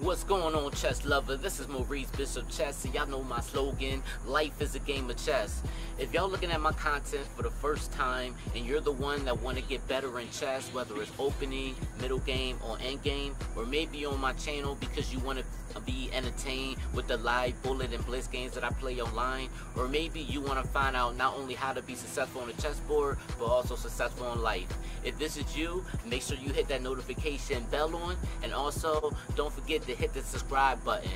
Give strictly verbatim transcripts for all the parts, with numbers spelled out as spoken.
What's going on, chess lover? This is Maurice Bishop Chess, and y'all know my slogan, life is a game of chess. If y'all looking at my content for the first time and you're the one that want to get better in chess, whether it's opening, middle game, or end game, or maybe on my channel because you want to be entertained with the live bullet and blitz games that I play online, or maybe you want to find out not only how to be successful on the chessboard but also successful in life. If this is you, make sure you hit that notification bell on, and also don't forget to hit the subscribe button.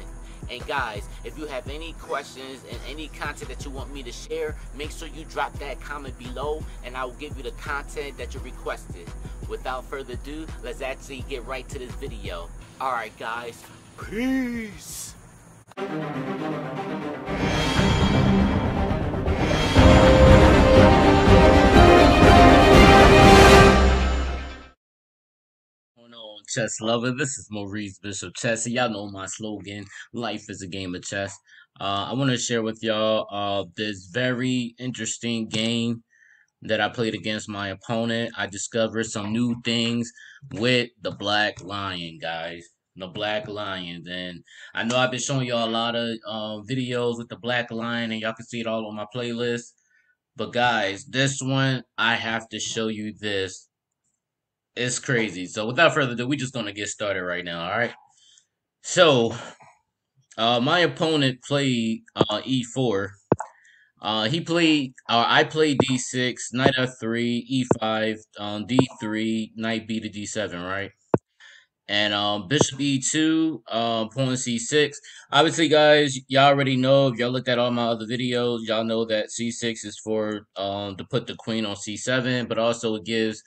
And guys, if you have any questions and any content that you want me to share, make sure you drop that comment below and I will give you the content that you requested. Without further ado, let's actually get right to this video. Alright guys, peace! Chess lover, this is Maurice Bishop Chess, and y'all know my slogan, life is a game of chess. Uh, I want to share with y'all uh, this very interesting game that I played against my opponent. I discovered some new things with the Black Lion, guys. The Black Lions, and I know I've been showing y'all a lot of uh, videos with the Black Lion, and y'all can see it all on my playlist. But guys, this one, I have to show you this. It's crazy. So without further ado, we're just going to get started right now, all right? So, uh, my opponent played uh, e four. Uh, he played, uh, I played d six, knight f three, e five, um, d three, knight b to d seven, right? And um, bishop e two, uh, pawn c six. Obviously, guys, y'all already know, if y'all looked at all my other videos, y'all know that c six is for um, to put the queen on c seven, but also it gives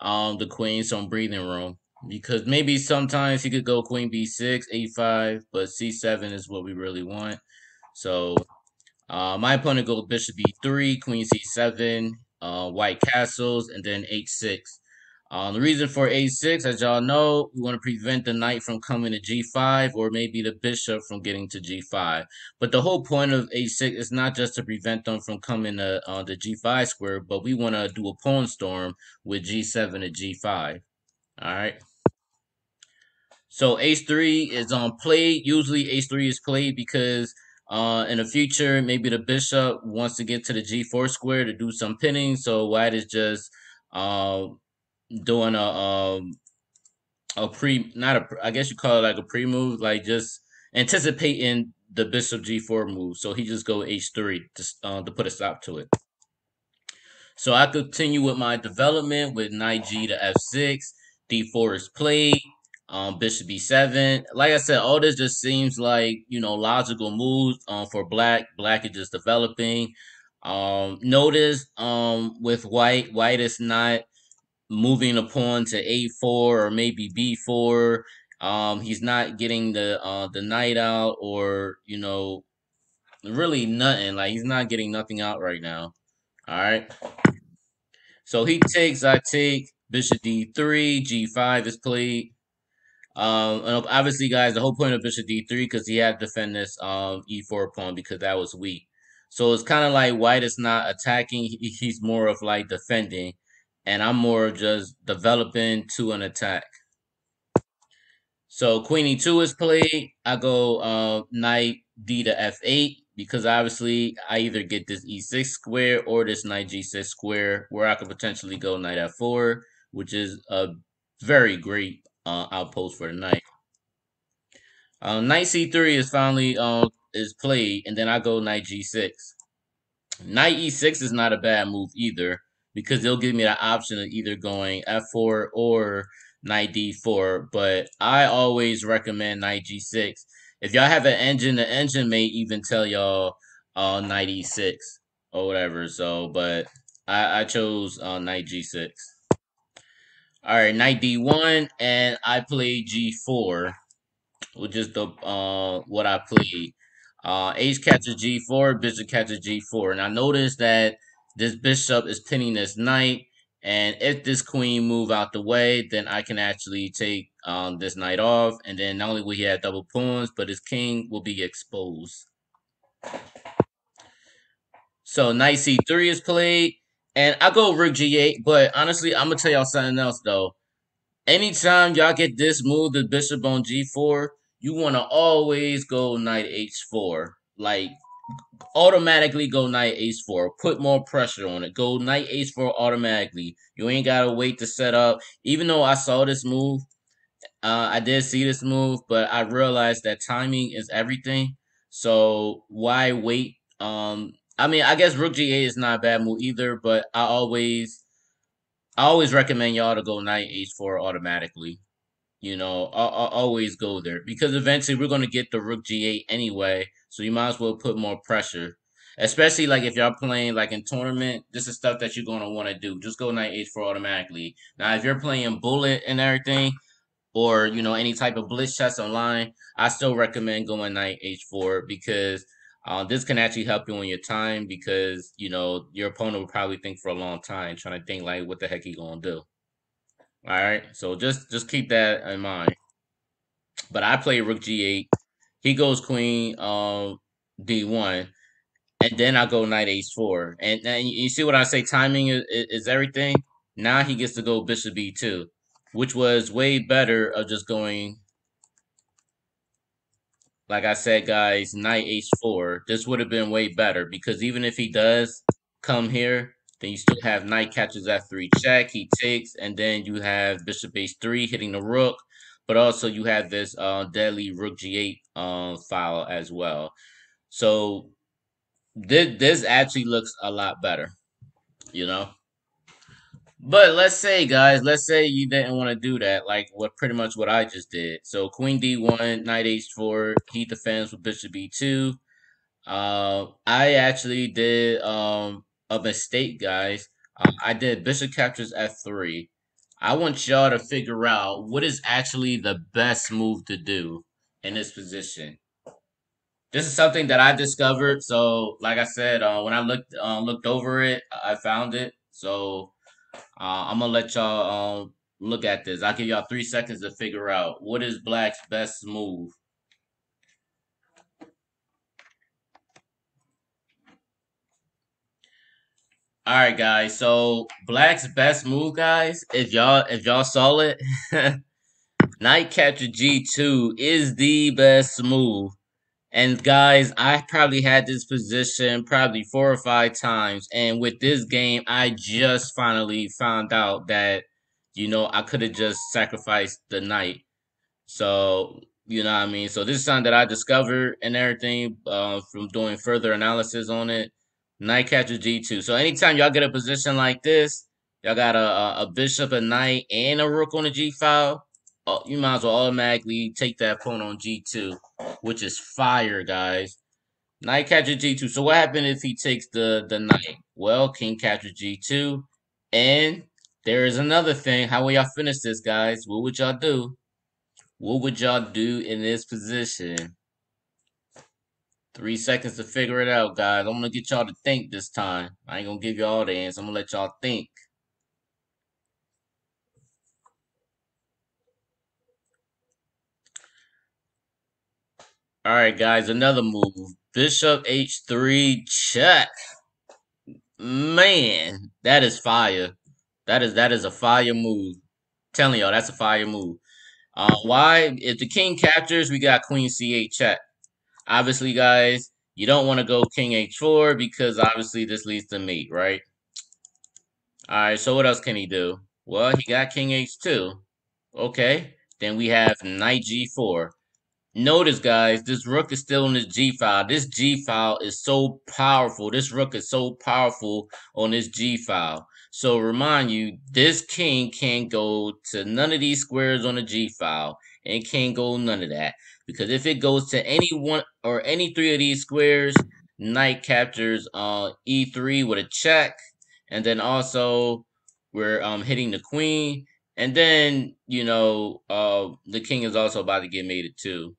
um the queen some breathing room, because maybe sometimes he could go queen b six, a five, but c seven is what we really want. So uh my opponent goes bishop b three, queen c seven, uh white castles, and then h six. Um the reason for a six, as y'all know, we want to prevent the knight from coming to g five, or maybe the bishop from getting to g five. But the whole point of a six is not just to prevent them from coming to uh, the g five square, but we want to do a pawn storm with g seven to g five. All right. So h three is on play. Usually h three is played because uh in the future maybe the bishop wants to get to the g four square to do some pinning. So white is just uh doing a um a pre not a I guess you call it like a pre move, like just anticipating the bishop g four move. So he just go h three to uh, to put a stop to it. So I continue with my development with knight g to f six, d four is played, um bishop b seven. Like I said, all this just seems like, you know, logical moves um for black. Black is just developing. Um notice um with white, white is not moving the pawn to a four or maybe b four. Um, he's not getting the uh the knight out, or, you know, really nothing. Like, he's not getting nothing out right now. All right. So he takes, I take, bishop d three, g five is played. Um, and obviously, guys, the whole point of bishop d three, because he had to defend this um e four pawn, because that was weak. So it's kind of like white is not attacking; he, he's more of like defending. And I'm more just developing to an attack. So queen e two is played. I go uh, knight d to f eight, because obviously I either get this e six square or this knight g six square, where I could potentially go knight f four, which is a very great uh, outpost for the knight. Uh, knight c three is finally uh, is played, and then I go knight g six. Knight e six is not a bad move either, because they'll give me the option of either going f four or knight d four. But I always recommend knight g six. If y'all have an engine, the engine may even tell y'all uh, knight e six or whatever. So, but I, I chose uh, knight g six. All right, knight d one, and I played g four, which is the uh, what I played. Uh, h catches g four, bishop catches g four, and I noticed that this bishop is pinning this knight, and if this queen move out the way, then I can actually take um, this knight off, and then not only will he have double pawns, but his king will be exposed. So knight c three is played, and I go rook g eight, but honestly, I'm going to tell y'all something else, though. Anytime y'all get this move, the bishop on g four, you want to always go knight h four. Like, automatically go knight h four. Put more pressure on it. Go knight h four automatically. You ain't got to wait to set up. Even though I saw this move, uh, I did see this move, but I realized that timing is everything. So why wait? Um, I mean, I guess rook g eight is not a bad move either, but I always... I always recommend y'all to go knight h four automatically. You know, I'll, I'll always go there. Because eventually we're going to get the rook g eight anyway. So you might as well put more pressure. Especially like if y'all playing like in tournament. This is stuff that you're going to want to do. Just go knight h four automatically. Now if you're playing bullet and everything. Or, you know, any type of blitz chess online. I still recommend going knight h four. Because uh, this can actually help you on your time, because, you know, your opponent will probably think for a long time trying to think like, what the heck he gonna do? All right, so just just keep that in mind. But I play rook g eight. He goes queen uh, d one, and then I go knight h four. And, and you see what I say? Timing is, is everything. Now he gets to go bishop b two, which was way better of just going... Like I said, guys, knight h four, this would have been way better, because even if he does come here, then you still have knight catches f three check, he takes, and then you have bishop h three hitting the rook, but also you have this uh, deadly rook g eight uh, file as well. So th this actually looks a lot better, you know? But let's say, guys, let's say you didn't want to do that, like what pretty much what I just did. So queen d one, knight h four, he defends with bishop b two. Uh, I actually did um, a mistake, guys. Um, I did bishop captures f three. I want y'all to figure out what is actually the best move to do in this position. This is something that I discovered. So, like I said, uh, when I looked uh, looked over it, I found it. So... Uh, I'm going to let y'all um, look at this. I'll give y'all three seconds to figure out what is Black's best move. All right, guys. So Black's best move, guys, if y'all if y'all saw it, knight capture g two is the best move. And guys, I probably had this position probably four or five times. And with this game, I just finally found out that, you know, I could have just sacrificed the knight. So, you know what I mean? So this is something that I discovered and everything uh, from doing further analysis on it. Knight captures g two. So anytime y'all get a position like this, y'all got a, a bishop, a knight, and a rook on the g file. You might as well automatically take that pawn on g two, which is fire, guys. Knight captures g two. So what happened if he takes the, the knight? Well, king captures g two. And there is another thing. How will y'all finish this, guys? What would y'all do? What would y'all do in this position? Three seconds to figure it out, guys. I'm going to get y'all to think this time. I ain't going to give y'all the answer. I'm going to let y'all think. All right, guys, another move. Bishop h three check. Man, that is fire. That is that is a fire move. I'm telling y'all, that's a fire move. Uh, why? If the king captures, we got queen c eight check. Obviously, guys, you don't want to go king h four because obviously this leads to mate, right? All right, so what else can he do? Well, he got king h two. Okay, then we have knight g four. Notice, guys, this rook is still in this g file. This g file is so powerful. This rook is so powerful on this g file. So, remind you, this king can't go to none of these squares on the g file. And can't go none of that. Because if it goes to any one or any three of these squares, knight captures uh, e three with a check. And then also, we're um, hitting the queen. And then, you know, uh, the king is also about to get mated too,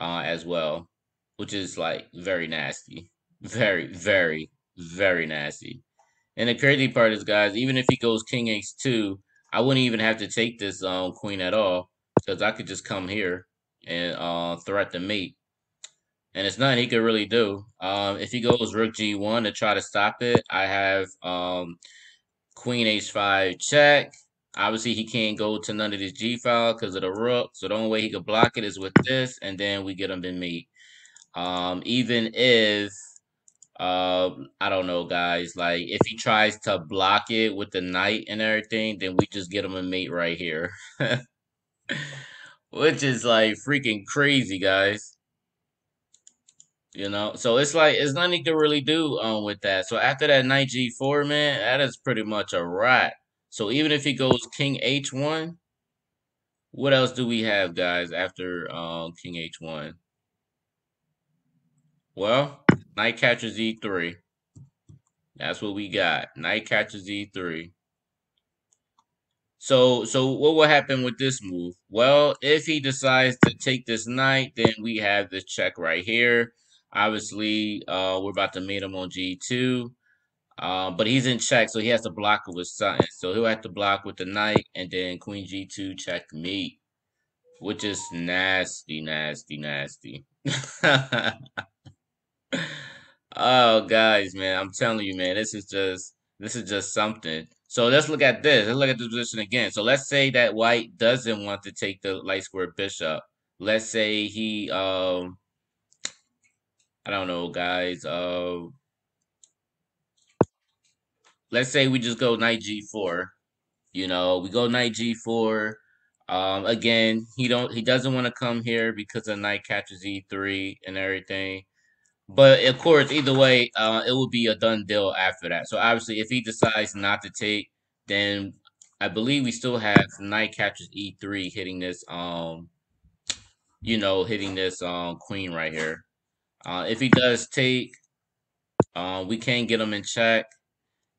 uh, as well, which is like very nasty, very, very, very nasty. And the crazy part is, guys, even if he goes king h two, I wouldn't even have to take this um, queen at all, because I could just come here and uh, threat the mate. And it's nothing he could really do. Um, if he goes rook g one to try to stop it, I have um, queen h five check. Obviously, he can't go to none of this G file because of the rook. So the only way he could block it is with this, and then we get him in mate. Um, even if, uh, I don't know, guys, like if he tries to block it with the knight and everything, then we just get him a mate right here. Which is like freaking crazy, guys. You know, so it's like it's nothing he can really do um with that. So after that knight G four, man, that is pretty much a wrap. So even if he goes king H one, what else do we have, guys, after um king H one? Well, knight catches E three. That's what we got. Knight catches E three. So, so what will happen with this move? Well, if he decides to take this knight, then we have this check right here. Obviously, uh, we're about to meet him on G two. Uh, but he's in check, so he has to block it with something. So he'll have to block with the knight, and then queen G two checkmate, which is nasty, nasty, nasty. Oh, guys, man, I'm telling you, man, this is just this is just something. So let's look at this. Let's look at the position again. So let's say that white doesn't want to take the light square bishop. Let's say he, um, I don't know, guys. Uh, let's say we just go knight G four. You know, we go knight G four. Um, again, he don't he doesn't want to come here because the knight catches E three and everything. But, of course, either way, uh, it will be a done deal after that. So, obviously, if he decides not to take, then I believe we still have knight catches E three hitting this, um, you know, hitting this um, queen right here. Uh, if he does take, uh, we can get him in check.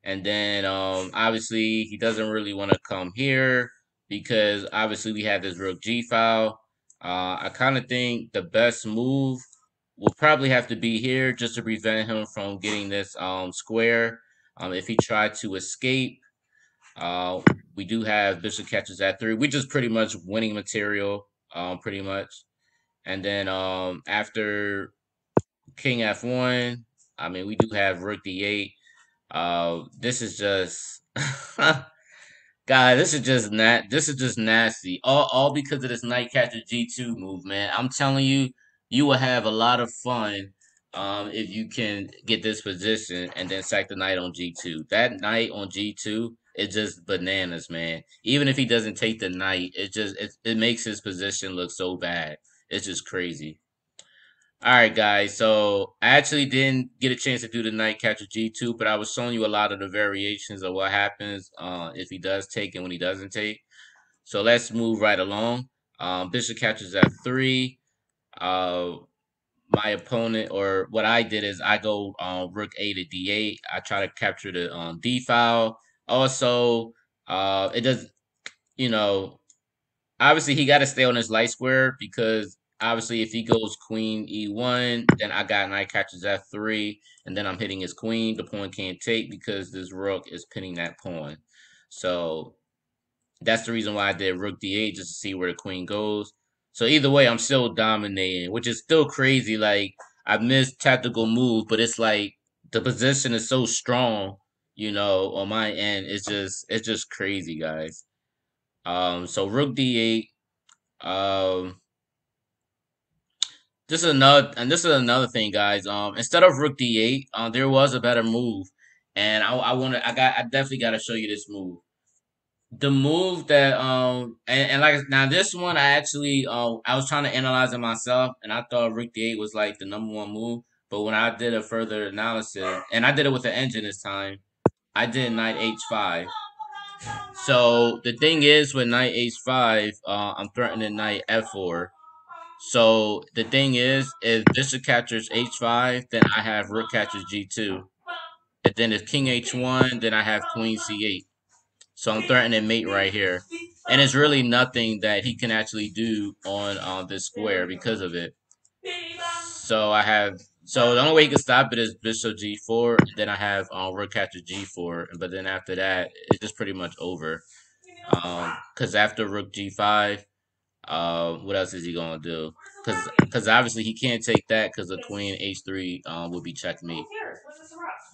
And then, um, obviously, he doesn't really want to come here because, obviously, we have this rook G file. Uh, I kind of think the best move will probably have to be here just to prevent him from getting this um square. Um, if he tried to escape, uh, we do have bishop catches at three. We just pretty much winning material, um, pretty much. And then um after king F one, I mean we do have rook D eight. Uh, this is just, God, this is just nat. This is just nasty. All all because of this knight catches G two move, man. I'm telling you. You will have a lot of fun um, if you can get this position and then sack the knight on G two. That knight on G two is just bananas, man. Even if he doesn't take the knight, it just it, it makes his position look so bad. It's just crazy. All right, guys. So I actually didn't get a chance to do the knight catcher G two, but I was showing you a lot of the variations of what happens uh, if he does take and when he doesn't take. So let's move right along. Um, Bishop catches at three. Uh, my opponent, or what I did is I go um, rook A to D eight. I try to capture the um, D file. Also, uh, it does, you know, obviously he got to stay on his light square because obviously if he goes queen E one, then I got knight catches F three, and then I'm hitting his queen. The pawn can't take because this rook is pinning that pawn. So that's the reason why I did rook D eight, just to see where the queen goes. So either way, I'm still dominating, which is still crazy. Like, I missed tactical moves, but it's like the position is so strong, you know, on my end. It's just it's just crazy, guys. Um, so rook D eight. Um This is another and this is another thing, guys. Um instead of rook D eight, um, there was a better move. And I I wanna I got I definitely gotta show you this move. The move that um and, and like now this one I actually uh I was trying to analyze it myself, and I thought rook D eight was like the number one move, but when I did a further analysis, and I did it with the engine this time, I did knight H five. So the thing is with knight H five, uh I'm threatening knight F four. So the thing is, if bishop captures H five, then I have rook catches G two. And then if king H one, then I have queen C eight. So I'm threatening mate right here. And it's really nothing that he can actually do on uh, this square because of it. So I have, so the only way he can stop it is bishop G four. And then I have uh, rook catches G four. But then after that, it's just pretty much over. Because um, after rook G five, uh, what else is he going to do? Because obviously he can't take that because the queen H three um, would be checkmate.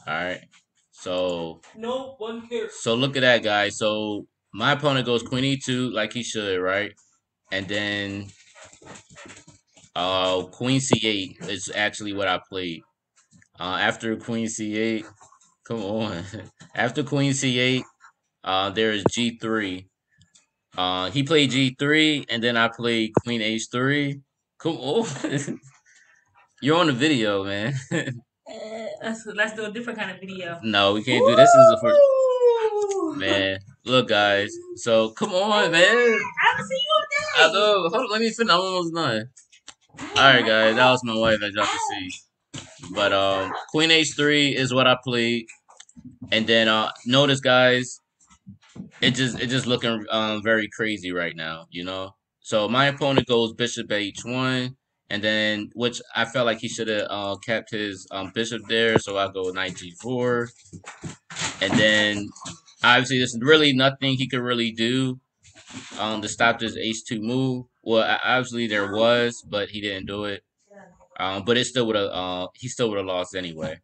All right. So, no one cares. So look at that, guys. So my opponent goes queen e two like he should, right? And then uh, queen c eight is actually what I played. Uh, after queen c eight, come on. After queen c eight, uh, there is g three. Uh, he played g three, and then I played queen h three. Come on. You're on the video, man. Let's, let's do a different kind of video. No, we can't do this. This is the first. Man, look, guys. So, come on, man. I haven't seen you all day. I know. Hold on, let me finish. I'm almost done. All right, guys. That was my wife, as y'all can see. But um, queen h three is what I played. And then uh, notice, guys, it just it just looking um very crazy right now, you know. So my opponent goes bishop h one. And then, which I felt like he should have uh, kept his um, bishop there, so I'll go knight g four. And then, obviously, there's really nothing he could really do um, to stop this h two move. Well, obviously there was, but he didn't do it. Um, but it still would have uh, he still would have lost anyway.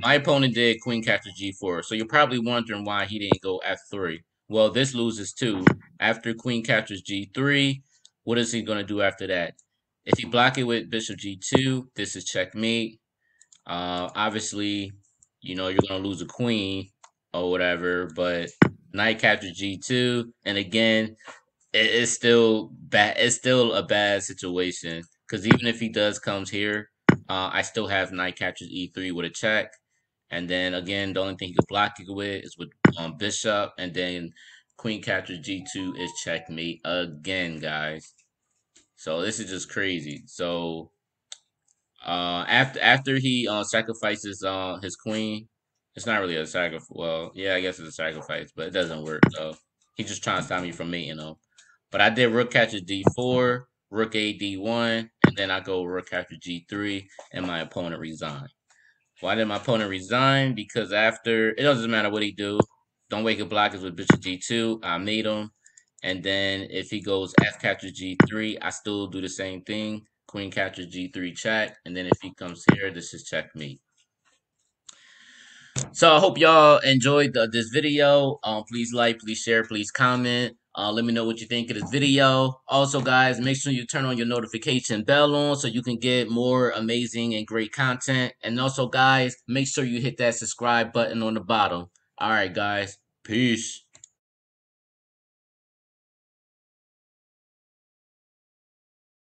My opponent did queen captures g four, so you're probably wondering why he didn't go f three. Well, this loses too. After queen captures g three, what is he gonna do after that? If you block it with bishop g two, this is checkmate. Uh, obviously, you know, you're going to lose a queen or whatever, but knight captures g two. And again, it, it's, still bad, it's still a bad situation because even if he does comes here, uh, I still have knight captures e three with a check. And then, again, the only thing you can block it with is with um, bishop. And then queen captures g two is checkmate again, guys. So this is just crazy. So uh, after after he uh, sacrifices uh, his queen, it's not really a sacrifice. Well, yeah, I guess it's a sacrifice, but it doesn't work. So he's just trying to stop me from mating him. But I did rook captures d four, rook a d one, and then I go rook captures g three, and my opponent resign. Why did my opponent resign? Because after it doesn't matter what he do. Don't wake up blockers with bishop g two. I mate him. And then if he goes f captures g three, I still do the same thing. Queen captures g three check. And then if he comes here, this is checkmate. So I hope y'all enjoyed the, this video. Um, please like, please share, please comment. Uh, let me know what you think of this video. Also, guys, make sure you turn on your notification bell on so you can get more amazing and great content. And also, guys, make sure you hit that subscribe button on the bottom. All right, guys. Peace.